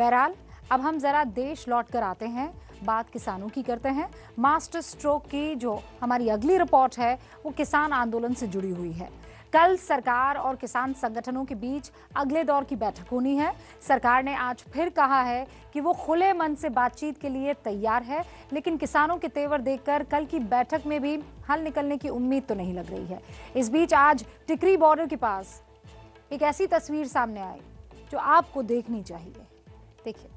बहरहाल अब हम जरा देश लौट कर आते हैं, बात किसानों की करते हैं। मास्टर स्ट्रोक की जो हमारी अगली रिपोर्ट है वो किसान आंदोलन से जुड़ी हुई है। कल सरकार और किसान संगठनों के बीच अगले दौर की बैठक होनी है। सरकार ने आज फिर कहा है कि वो खुले मन से बातचीत के लिए तैयार है, लेकिन किसानों के तेवर देखकर कल की बैठक में भी हल निकलने की उम्मीद तो नहीं लग रही है। इस बीच आज टिकरी बॉर्डर के पास एक ऐसी तस्वीर सामने आई जो आपको देखनी चाहिए, देखिए।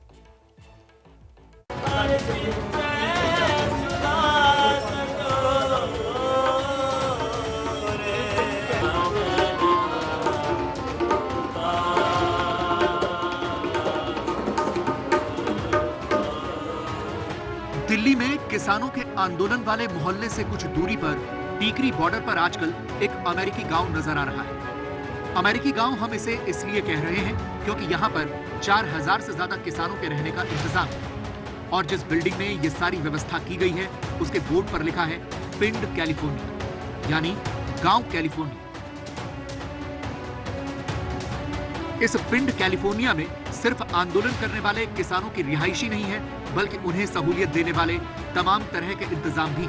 दिल्ली में किसानों के आंदोलन वाले मोहल्ले से कुछ दूरी पर टिकरी बॉर्डर पर आजकल एक अमेरिकी गांव नजर आ रहा है। अमेरिकी गांव हम इसे इसलिए कह रहे हैं क्योंकि यहां पर 4000 से ज्यादा किसानों के रहने का इंतजाम है और जिस बिल्डिंग में ये सारी व्यवस्था की गई है उसके बोर्ड पर लिखा है पिंड कैलिफोर्निया, यानी गांव कैलिफोर्निया। इस पिंड कैलिफोर्निया में सिर्फ आंदोलन करने वाले किसानों की रिहाइशी नहीं है, बल्कि उन्हें सहूलियत देने वाले तमाम तरह के इंतजाम भी।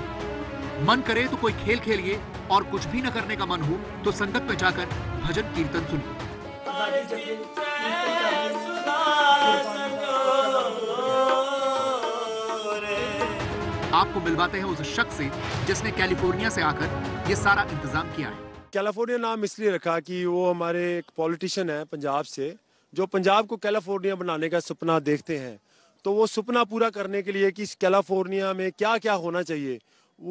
मन करे तो कोई खेल खेलिए और कुछ भी न करने का मन हो तो संगत में जाकर भजन कीर्तन सुनिए। आपको मिलवाते हैं उस शख्स से जिसने कैलिफोर्निया से आकर ये सारा इंतजाम किया है। कैलिफोर्निया नाम इसलिए रखा कि वो हमारे एक पॉलिटिशियन है पंजाब से, जो पंजाब को कैलिफोर्निया बनाने का सपना देखते हैं, तो वो सपना पूरा करने के लिए कि इस कैलिफोर्निया में क्या क्या होना चाहिए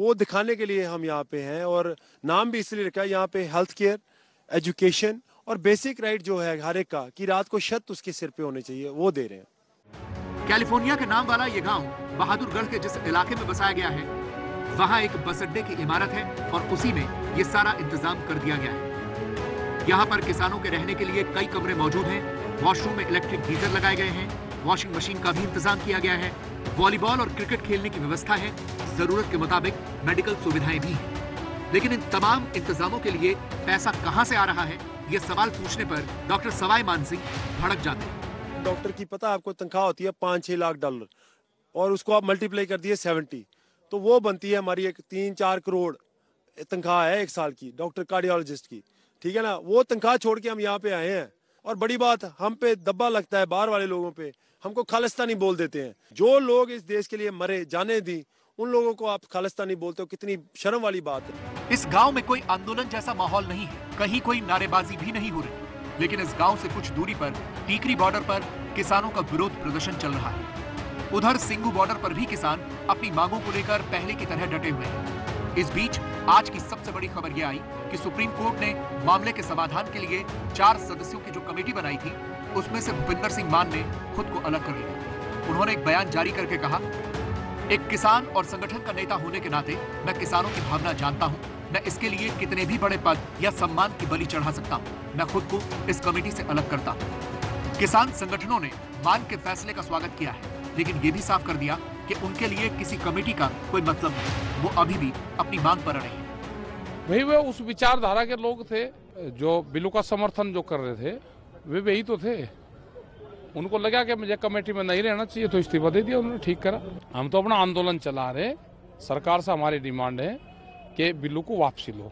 वो दिखाने के लिए हम यहाँ पे हैं। और नाम भी इसलिए रखा, यहाँ पे हेल्थ केयर, एजुकेशन और बेसिक राइट जो है हर एक का, कि रात को छत उसके सिर पे होने चाहिए, वो दे रहे हैं। कैलिफोर्निया के नाम वाला ये गांव बहादुरगढ़ के जिस इलाके में बसाया गया है, वहां एक बस अड्डे की इमारत है और उसी में ये सारा इंतजाम कर दिया गया है। यहाँ पर किसानों के रहने के लिए कई कमरे मौजूद हैं, वॉशरूम में इलेक्ट्रिक गीजर लगाए गए हैं, वॉशिंग मशीन का भी इंतजाम किया गया है, वॉलीबॉल और क्रिकेट खेलने की व्यवस्था है, जरूरत के मुताबिक मेडिकल सुविधाएं भी हैं। लेकिन इन तमाम इंतजामों के लिए पैसा कहाँ से आ रहा है, ये सवाल पूछने पर डॉक्टर सवाई मान सिंह भड़क जाते हैं। डॉक्टर की पता आपको तनख्वाह होती है 5-6 लाख डॉलर और उसको आप मल्टीप्लाई कर दिए 70, तो वो बनती है हमारी एक 3-4 करोड़ तनख्वाह है एक साल की डॉक्टर कार्डियोलॉजिस्ट की, ठीक है ना। वो तनख्वाह छोड़ के हम यहाँ पे आए हैं और बड़ी बात हम पे दब्बा लगता है, बाहर वाले लोगों पे हमको खालिस्तानी बोल देते हैं। जो लोग इस देश के लिए मरे जाने दी उन लोगों को आप खालिस्तानी बोलते हो, कितनी शर्म वाली बात है। इस गाँव में कोई आंदोलन जैसा माहौल नहीं है, कहीं कोई नारेबाजी भी नहीं हो रही, लेकिन इस गांव से कुछ दूरी पर टिकरी बॉर्डर पर किसानों का विरोध प्रदर्शन चल रहा है। उधर सिंगू बॉर्डर पर भी किसान अपनी मांगों को लेकर पहले की तरह डटे हुए हैं। इस बीच आज की सबसे बड़ी खबर यह आई कि सुप्रीम कोर्ट ने मामले के समाधान के लिए 4 सदस्यों की जो कमेटी बनाई थी उसमें से भूपिंदर सिंह मान ने खुद को अलग कर लिया। उन्होंने एक बयान जारी करके कहा, एक किसान और संगठन का नेता होने के नाते मैं किसानों की भावना जानता हूँ, मैं इसके लिए कितने भी बड़े पद या सम्मान की बलि चढ़ा सकता हूँ, मैं खुद को इस कमेटी से अलग करता हूँ। किसान संगठनों ने मान के फैसले का स्वागत किया है, लेकिन ये भी साफ कर दिया कि उनके लिए किसी कमेटी का कोई मतलब नहीं, वो अभी भी अपनी मांग पर अड़े हैं। वही वे उस विचारधारा के लोग थे जो बिलों का समर्थन जो कर रहे थे, वे वही तो थे। उनको लगा कि मुझे कमेटी में नहीं रहना चाहिए तो इस्तीफा दे दिया, उन्होंने ठीक करा। हम तो अपना आंदोलन चला रहे, सरकार से हमारी डिमांड है के बिलों को वापसी लो,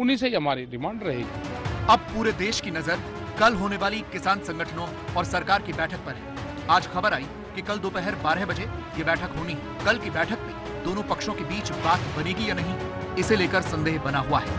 उन्हीं से ही हमारी डिमांड रहेगी। अब पूरे देश की नजर कल होने वाली किसान संगठनों और सरकार की बैठक पर है। आज खबर आई कि कल दोपहर 12 बजे ये बैठक होनी है। कल की बैठक में दोनों पक्षों के बीच बात बनेगी या नहीं, इसे लेकर संदेह बना हुआ है।